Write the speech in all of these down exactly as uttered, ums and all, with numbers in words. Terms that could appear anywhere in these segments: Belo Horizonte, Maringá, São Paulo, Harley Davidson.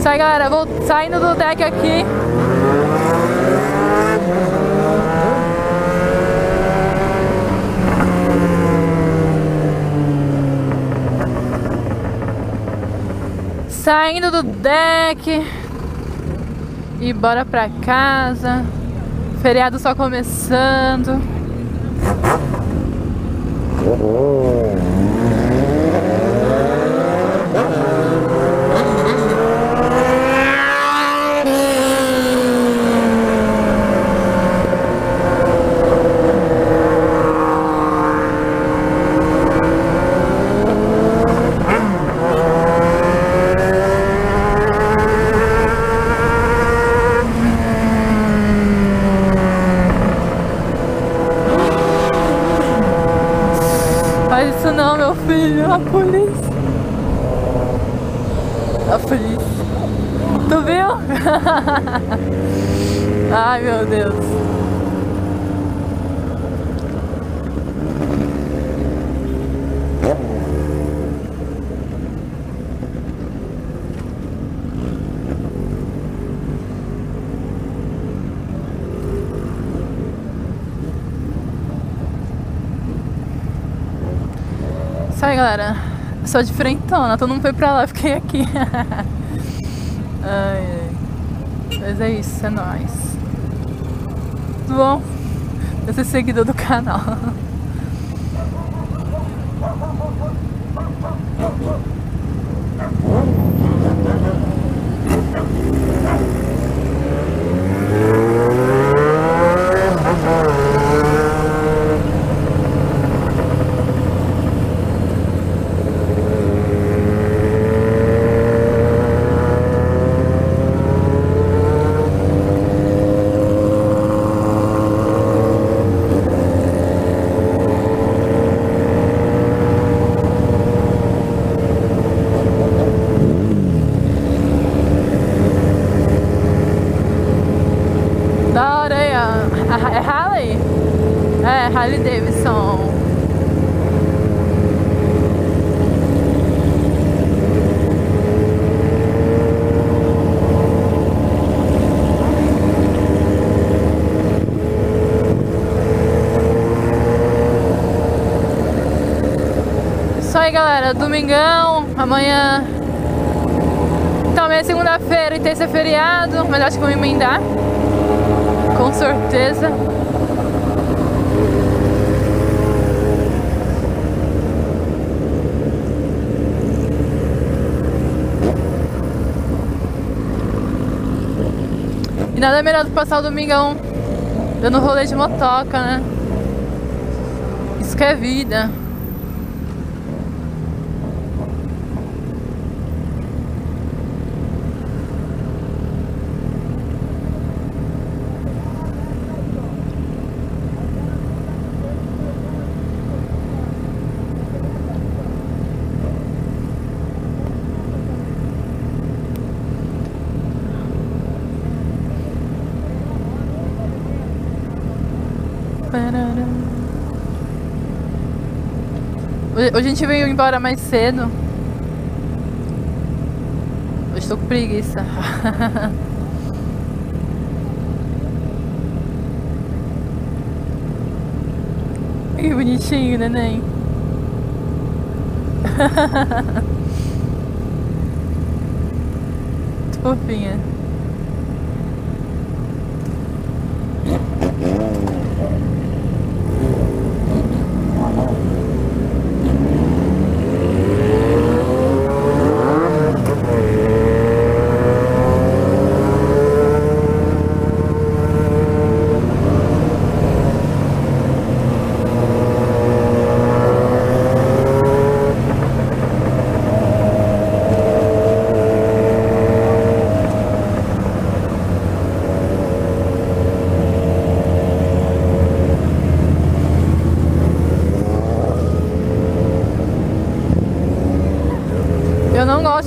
Sai, galera, vou saindo do deck aqui. Saindo do deck e bora pra casa. Feriado só começando. A polícia. A polícia. Tu viu? Ai, meu Deus. Sai, galera, sou diferentona, todo mundo foi pra lá, fiquei aqui. Ai, ai. Mas é isso, é nóis. Tudo bom? Eu sou seguidor do canal. É Harley? É, Harley Davidson. Isso aí, galera, domingão, amanhã também é segunda-feira e terça é feriado, mas acho que vou emendar. Com certeza. E nada é melhor do que passar o domingão dando rolê de motoca, né? Isso que é vida. Hoje a gente veio embora mais cedo. Hoje estou com preguiça. Que bonitinho, neném. Muito fofinha.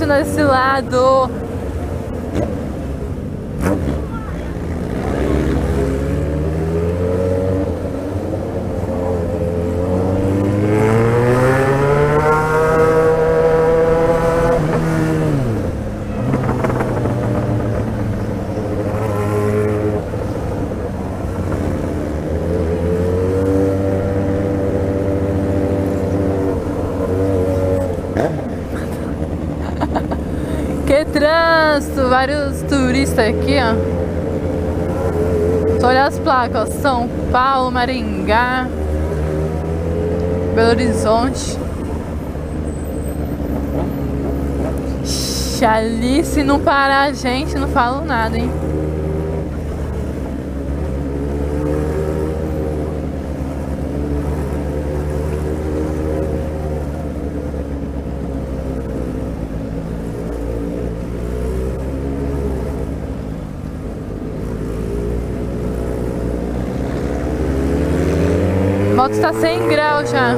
Nesse lado. trânsito, vários turistas aqui, ó. Só olhar as placas, ó. São Paulo, Maringá, Belo Horizonte. Ali, se não parar a gente, não falo nada, hein? A moto está cem graus já.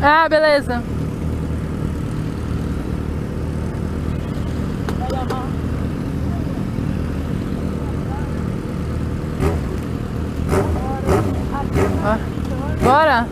Ah, beleza. Bora.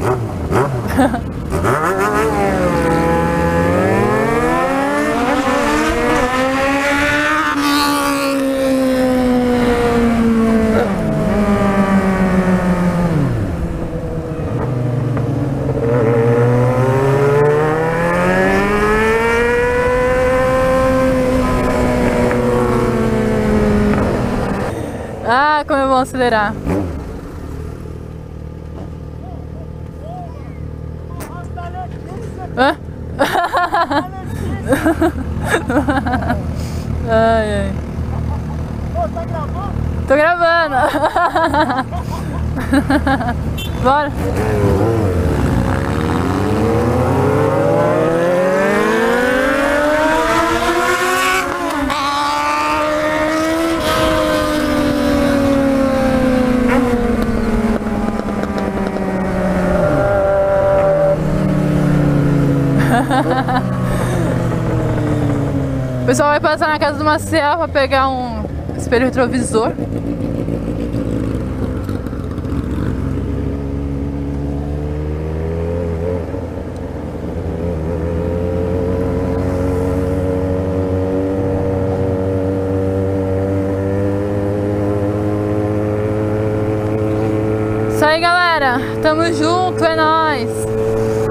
Ah, como é bom acelerar. Hã? Ai, ai. Ô, tá gravando? Tô gravando. Bora. O pessoal vai passar na casa de uma cela para pegar um espelho retrovisor. Isso aí, galera, tamo junto, é nóis!